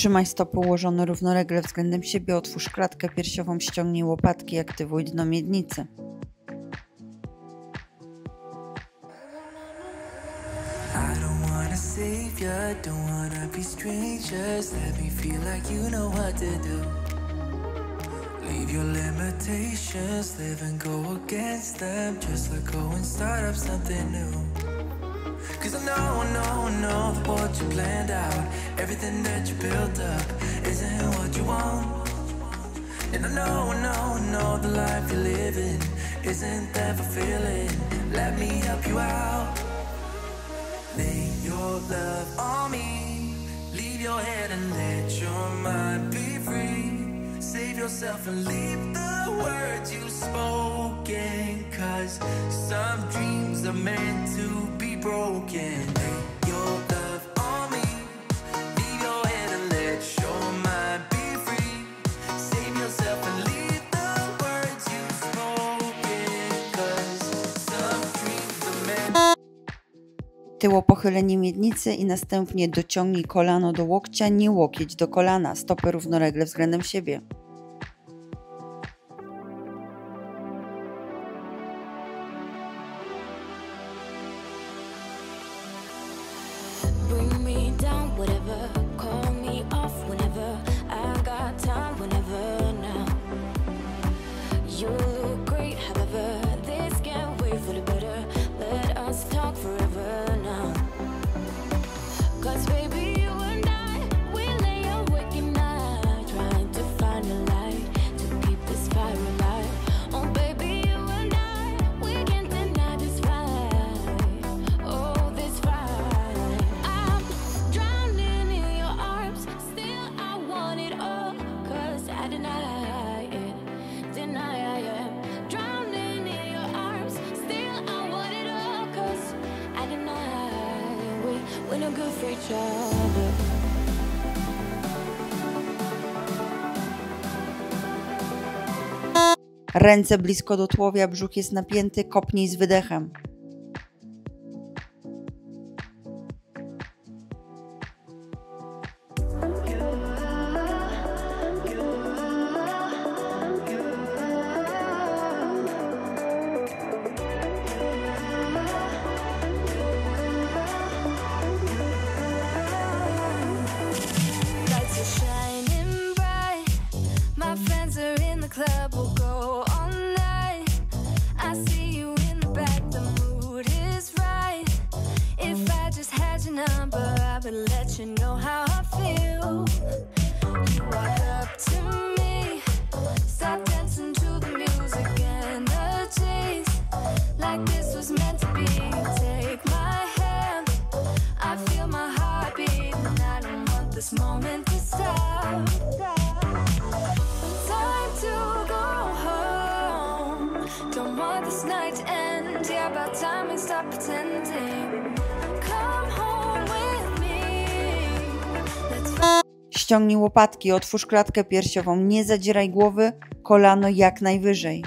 Trzymaj stopy ułożone równolegle względem siebie, otwórz klatkę piersiową, ściągnij łopatki, aktywuj dno miednicy. Cause I know what you planned out. Everything that you built up isn't what you want. And I know the life you're living isn't that fulfilling. Let me help you out. Lay your love on me. Leave your head and let your mind be free. Save yourself and leave the words you spoken. Cause some dreams are meant to be broken. Lay your love on me. Leave your head and let your mind be free. Save yourself and leave the words you've spoken. Cause some dreams are meant. Tyło pochylenie miednicy i następnie dociągnij kolano do łokcia, nie łokieć do kolana, stopy równolegle względem siebie. Ręce blisko do tułowia, brzuch jest napięty, kopnij z wydechem. Ściągnij łopatki, otwórz klatkę piersiową, nie zadzieraj głowy, kolano jak najwyżej.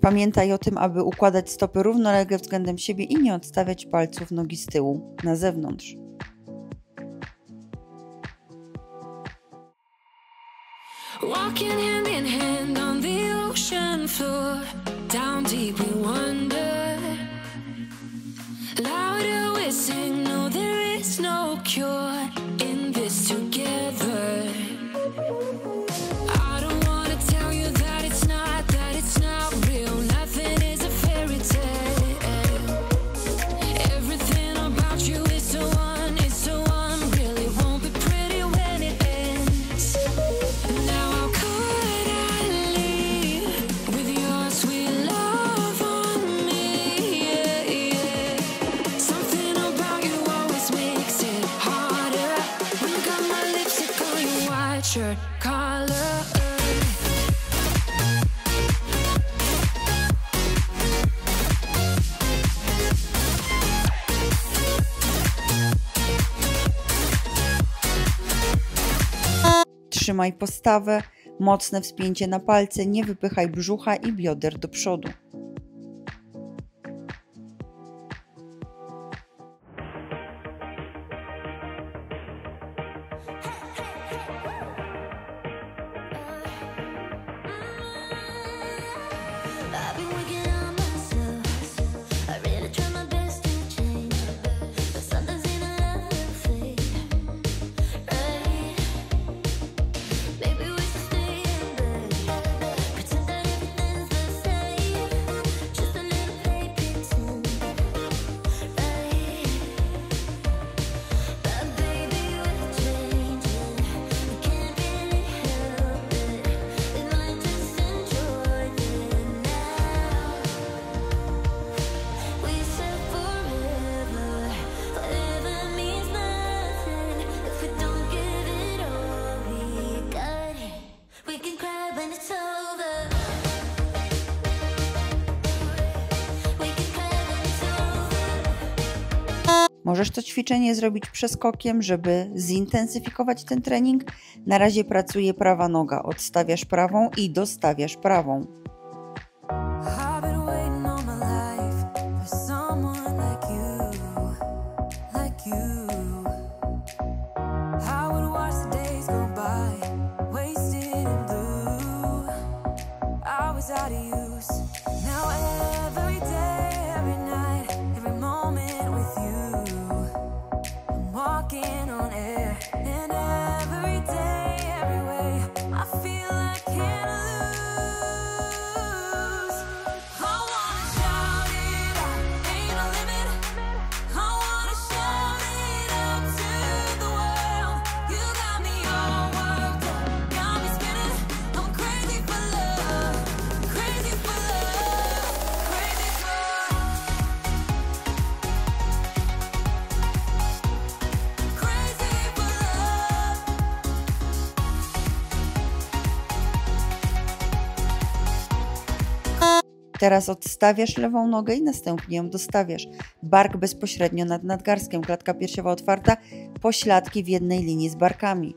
Pamiętaj o tym, aby układać stopy równolegle względem siebie i nie odstawiać palców nogi z tyłu na zewnątrz. Trzymaj postawę, mocne wspięcie na palce, nie wypychaj brzucha i bioder do przodu. Możesz to ćwiczenie zrobić przeskokiem, żeby zintensyfikować ten trening. Na razie pracuje prawa noga. Odstawiasz prawą i dostawiasz prawą. Teraz odstawiasz lewą nogę i następnie ją dostawiasz. Bark bezpośrednio nad nadgarstkiem, klatka piersiowa otwarta, pośladki w jednej linii z barkami.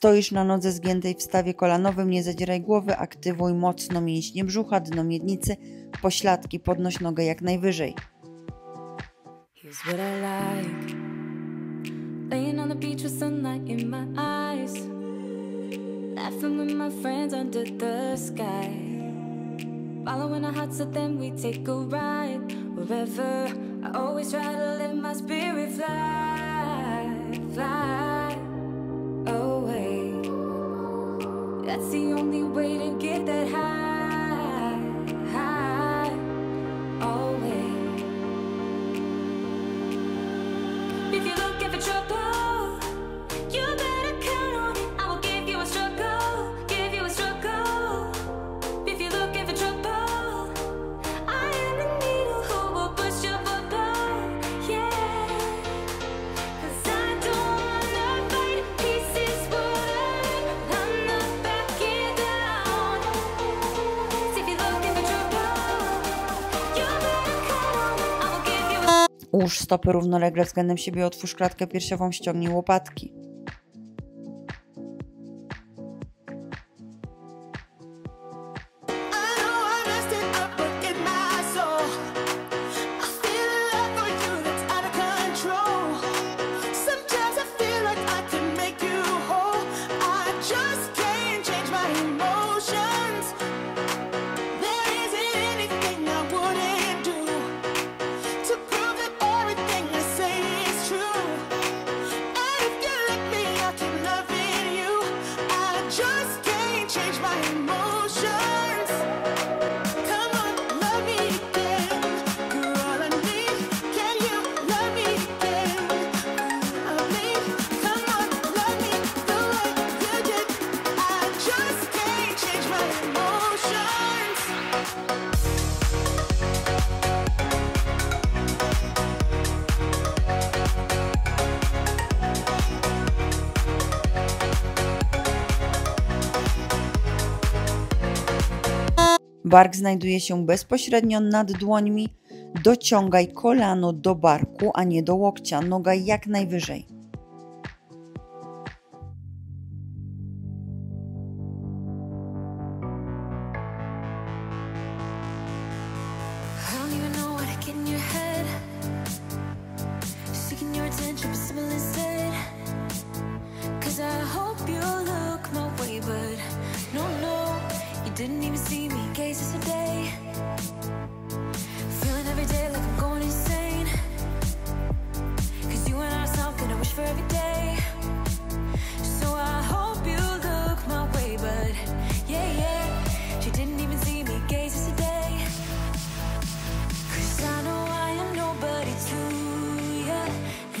Stoisz na nodze zgiętej w stawie kolanowym, nie zadzieraj głowy, aktywuj mocno mięśnie brzucha, dno miednicy, pośladki, podnoś nogę jak najwyżej. Laying on the beach with sunlight in my eyes, laughing with my friends under the sky, following our hearts so then we take a ride, wherever I always try to let my spirit fly, fly away, that's the only way to get that high, high always. Ułóż stopy równolegle względem siebie, otwórz klatkę piersiową, ściągnij łopatki. Bark znajduje się bezpośrednio nad dłońmi. Dociągaj kolano do barku, a nie do łokcia. Noga jak najwyżej. Didn't even see me gaze as a day. Feeling every day like I'm going insane. Cause you and I are something I wish for every day. So I hope you look my way, but yeah, yeah. She didn't even see me gaze as a day. Cause I know I am nobody to you.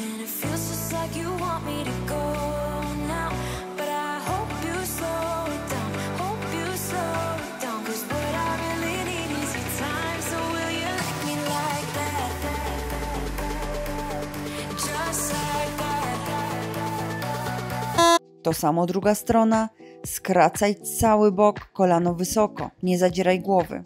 And it feels just like you want me to go now. But I hope you slow it down. Hope you slow. To samo druga strona, skracaj cały bok, kolano wysoko, nie zadzieraj głowy.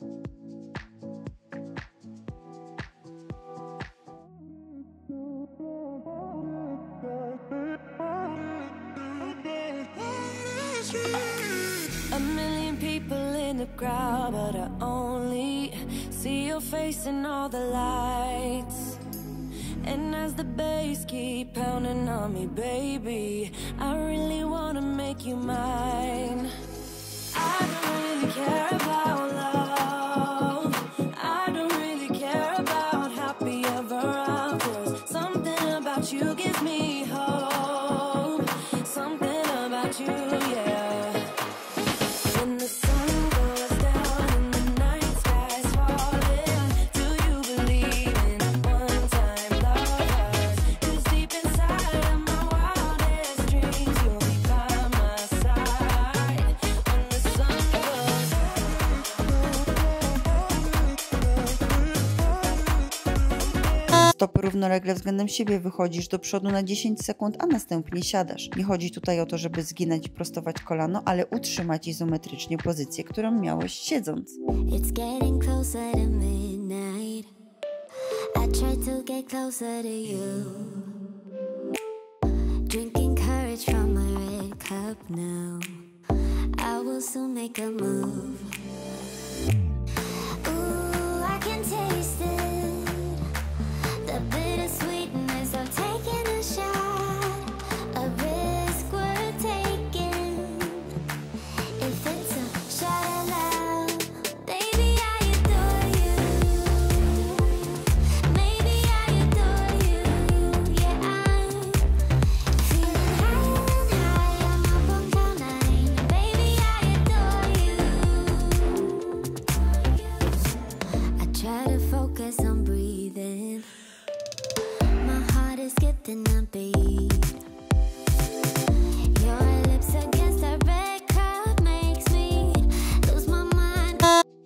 And as the bass keep pounding on me, baby, I really wanna make you mine. I don't really care about love. I don't really care about happy ever after. Something about you gives me hope. Something about you, yeah. When the sun goes down and the night sky's falling, do you believe in stopy równolegle względem siebie, wychodzisz do przodu na 10 sekund, a następnie siadasz. Nie chodzi tutaj o to, żeby zginać i prostować kolano, ale utrzymać izometrycznie pozycję, którą miałeś siedząc.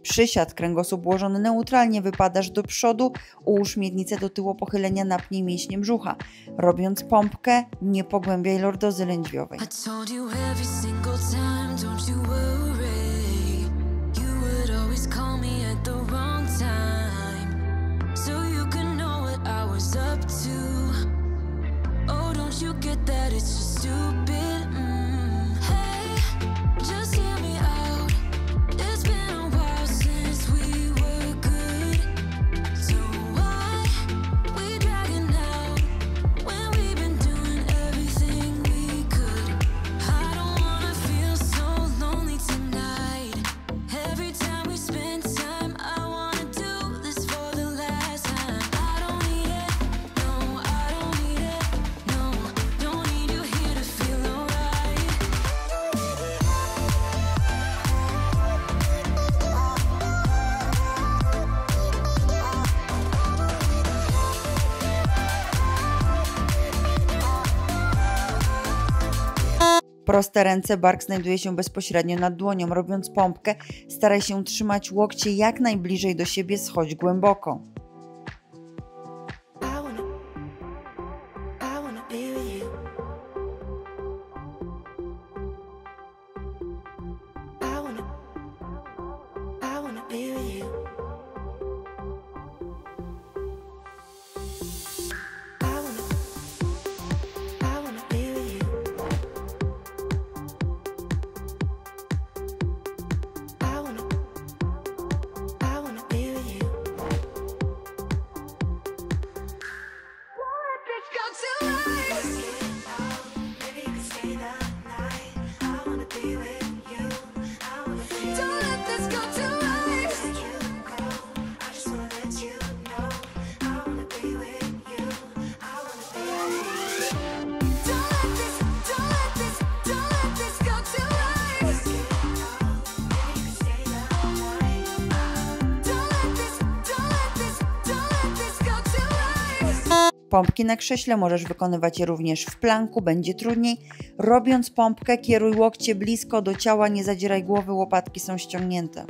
Przysiad, kręgosłup ułożony neutralnie, wypadasz do przodu, ułóż miednicę do tyłu pochylenia, napnij mięśnie brzucha. Robiąc pompkę, nie pogłębiaj lordozy lędźwiowej. Don't you get that it's just stupid? Hey, just hear me out. It's been a while since we were good. So why we dragging out when we've been doing everything we could? I don't wanna feel so lonely tonight. Every time we spend time, I wanna do this for the last time. I don't need it, no, I don't need it, no. Don't need you here to feel alright. Proste ręce, bark znajduje się bezpośrednio nad dłonią. Robiąc pompkę, staraj się trzymać łokcie jak najbliżej do siebie, schodź głęboko. Pompki na krześle możesz wykonywać również w planku, będzie trudniej. Robiąc pompkę, kieruj łokcie blisko do ciała, nie zadzieraj głowy, łopatki są ściągnięte.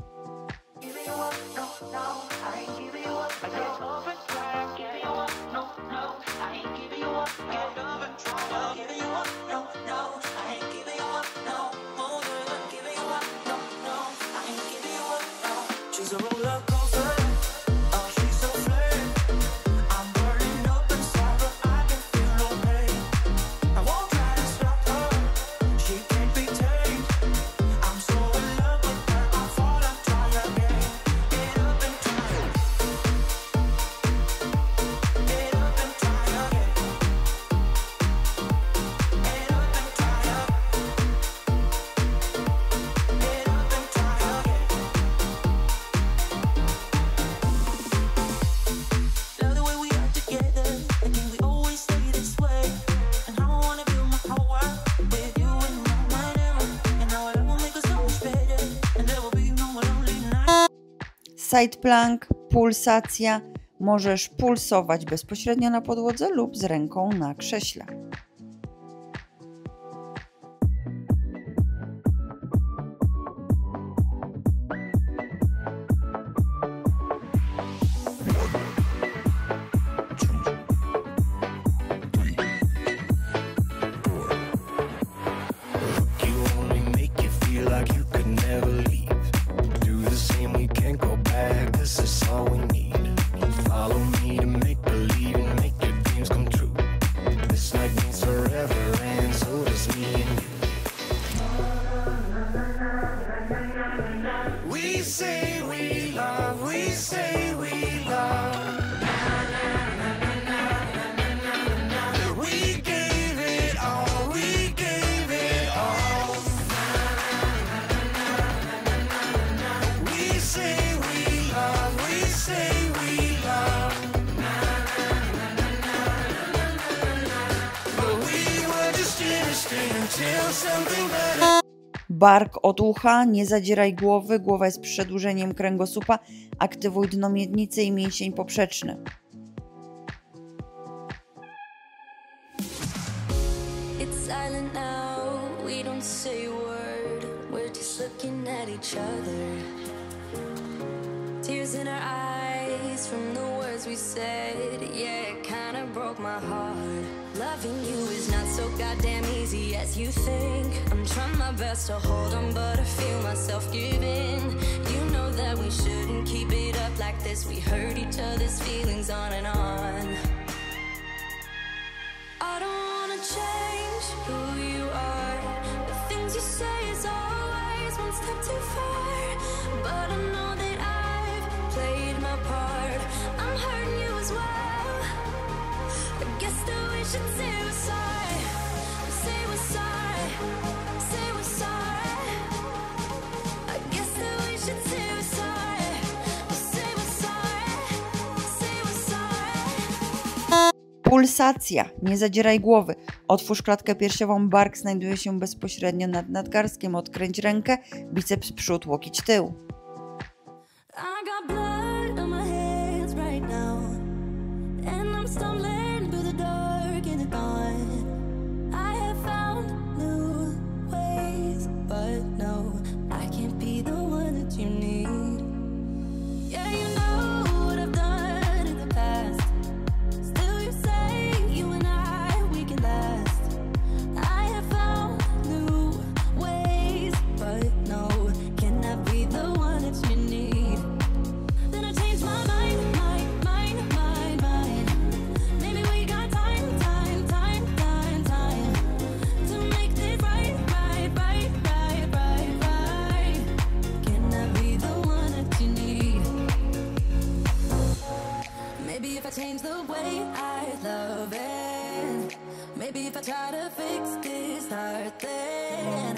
Side plank, pulsacja. Możesz pulsować bezpośrednio na podłodze lub z ręką na krześle. Bark od ucha, nie zadzieraj głowy, głowa jest przedłużeniem kręgosłupa, aktywuj dno miednicy i mięsień poprzeczny. Loving you is not so goddamn easy as you think. I'm trying my best to hold on, but I feel myself giving. You know that we shouldn't keep it up like this. We hurt each other's feelings on and on. I don't wanna change who you are. The things you say is always one step too far. But I know that I've played my part. I'm hurting you as well. I guess that we should say we're sorry. Say we're sorry. Say we're sorry. I guess that we should say we're sorry. Say we're sorry. Say we're sorry. Pulsacja. Nie zadzieraj głowy. Otwórz klatkę piersiową, bark znajduje się bezpośrednio nad nadgarstkiem, odkręć rękę, biceps przód, łokieć tył. Change the way I love it. Maybe if I try to fix this heart, then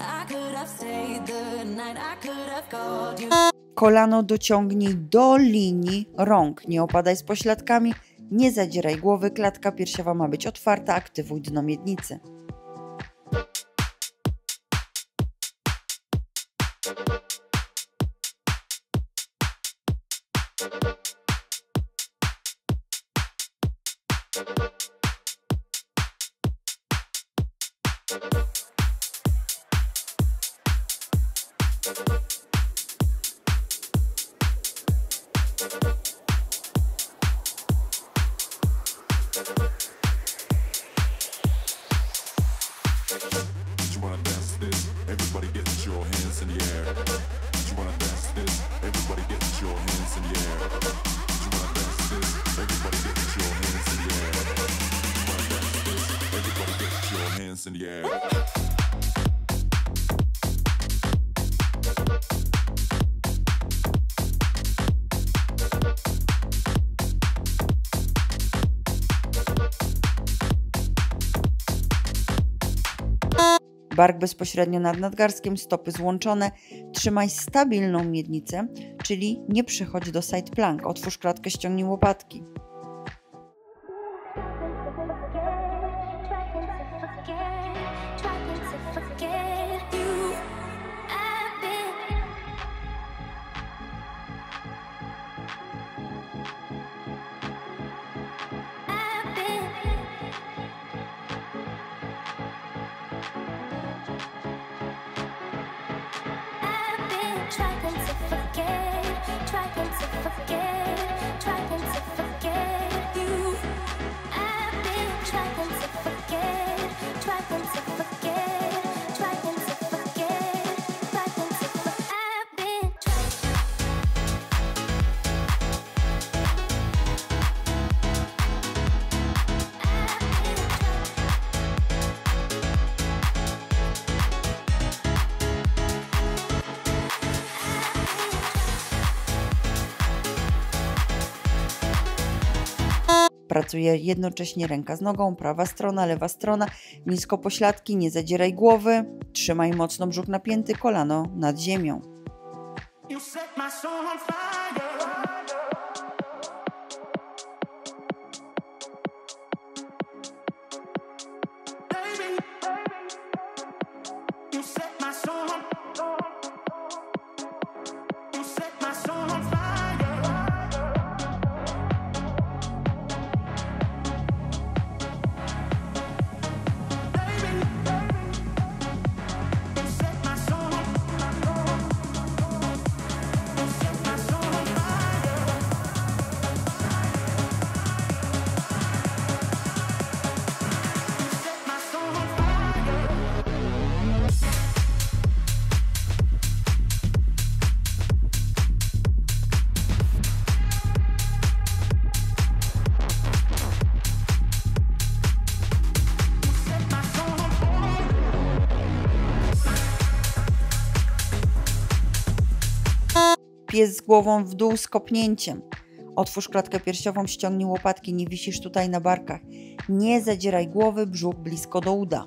I could have stayed the night. I could have called you. Kolano dociągnij do linii rąk. Nie opadaj z pośladkami, nie zadzieraj głowy. Klatka piersiowa ma być otwarta. Aktywuj dno miednicy. Bark bezpośrednio nad nadgarstkiem, stopy złączone. Trzymaj stabilną miednicę, czyli nie przychodź do side plank. Otwórz klatkę, ściągnij łopatki. Pracuje jednocześnie ręka z nogą, prawa strona, lewa strona, nisko pośladki, nie zadzieraj głowy, trzymaj mocno brzuch napięty, kolano nad ziemią. pies z głową w dół z kopnięciem. Otwórz klatkę piersiową, ściągnij łopatki, nie wisisz tutaj na barkach. Nie zadzieraj głowy, brzuch blisko do uda.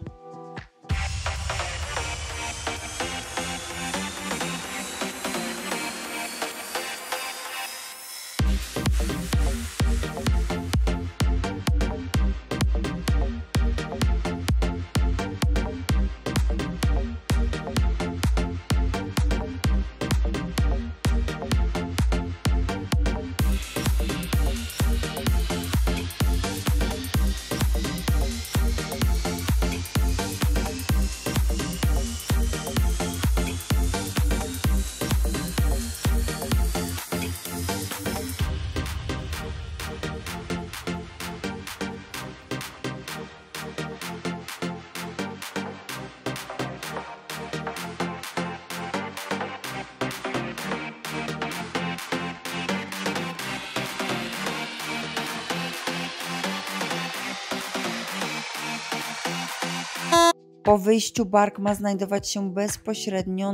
Po wyjściu bark ma znajdować się bezpośrednio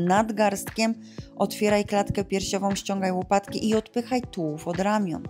nad garstkiem. Otwieraj klatkę piersiową, ściągaj łopatki i odpychaj tułów od ramion.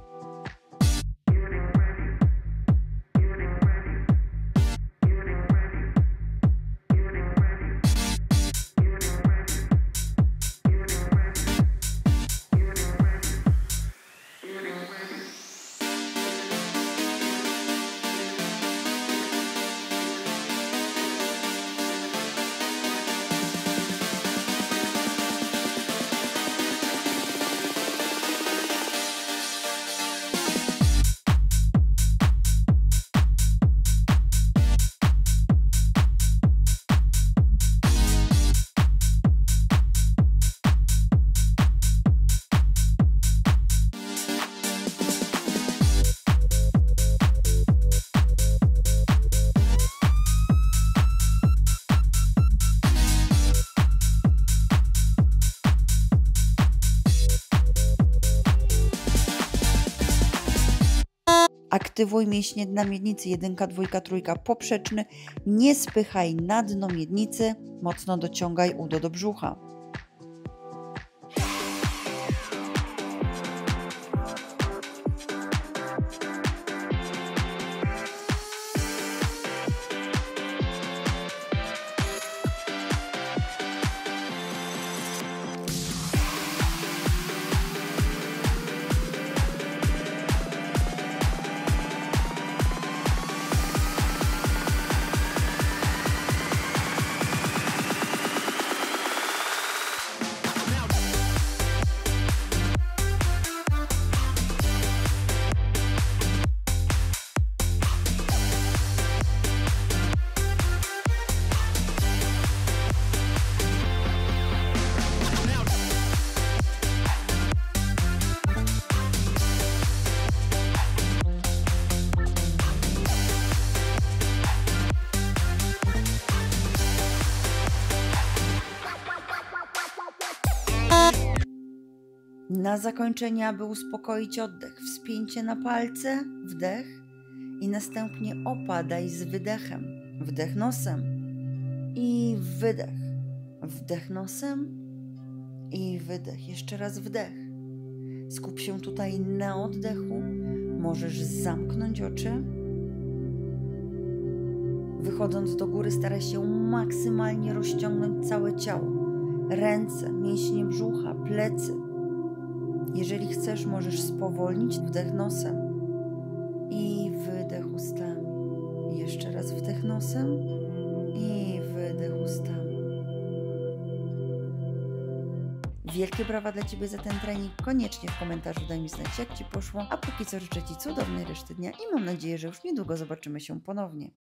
Aktywuj mięśnie dna miednicy, 1, 2, 3, poprzeczny, nie spychaj na dno miednicy, mocno dociągaj udo do brzucha. Na zakończenie, aby uspokoić oddech, wspięcie na palce, wdech i następnie opadaj z wydechem. Wdech nosem i wydech. Wdech nosem i wydech. Jeszcze raz wdech. Skup się tutaj na oddechu. Możesz zamknąć oczy. Wychodząc do góry, staraj się maksymalnie rozciągnąć całe ciało. Ręce, mięśnie brzucha, plecy. Jeżeli chcesz, możesz spowolnić, wdech nosem i wydech ustami. Jeszcze raz wdech nosem i wydech ustami. Wielkie brawa dla Ciebie za ten trening. Koniecznie w komentarzu daj mi znać, jak Ci poszło. A póki co życzę Ci cudownej reszty dnia i mam nadzieję, że już niedługo zobaczymy się ponownie.